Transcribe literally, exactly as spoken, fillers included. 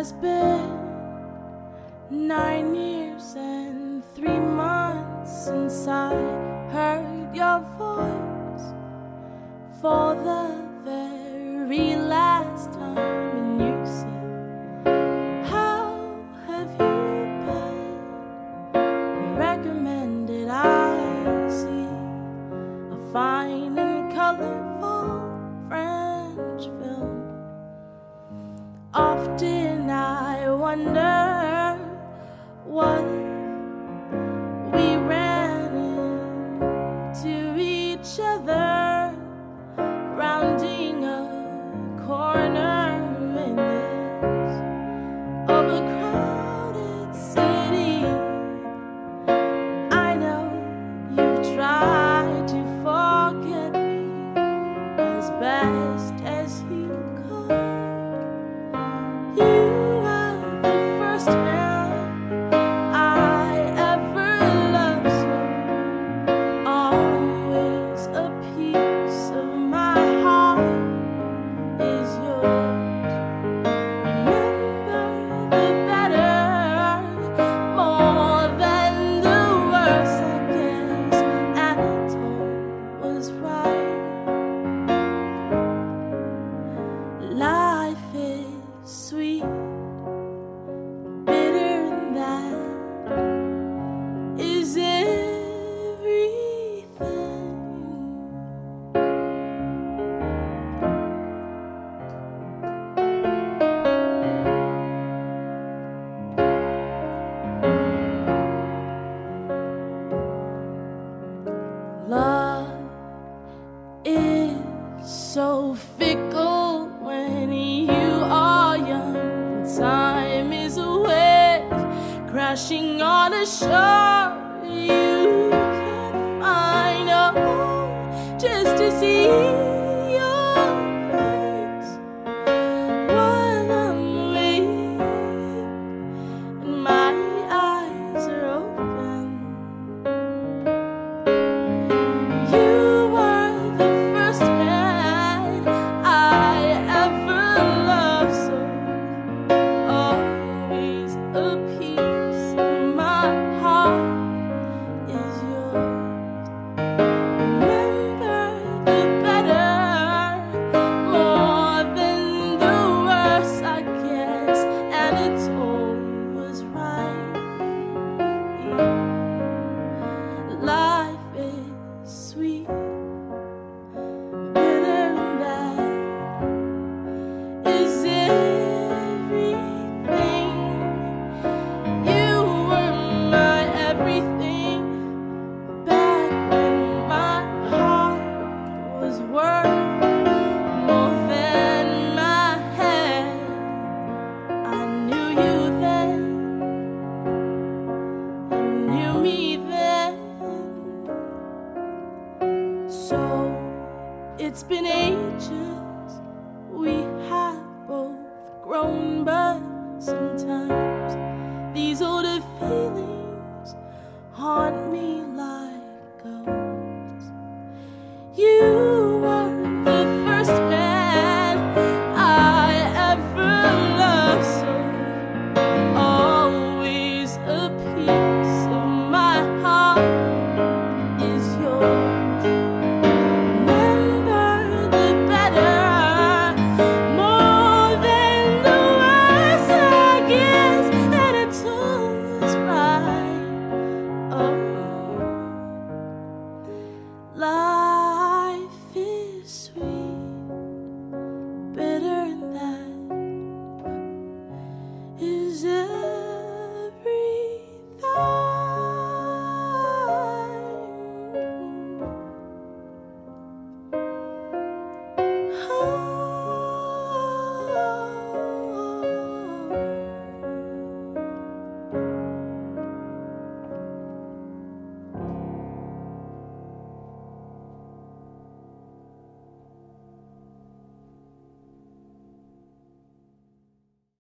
has been nine years and three months since I heard your voice for the very last time, and you said, "How have you been?" You recommended I see a fine and colorful French film. Often I wonder what we ran into each other, rounding a corner in this overcrowded city. I know you've tried to forget me as best as you could. Life is sweet, bitter, and that is everything. Love is so fickle. Time is a wave crashing on a shore. You can't find a home just to see.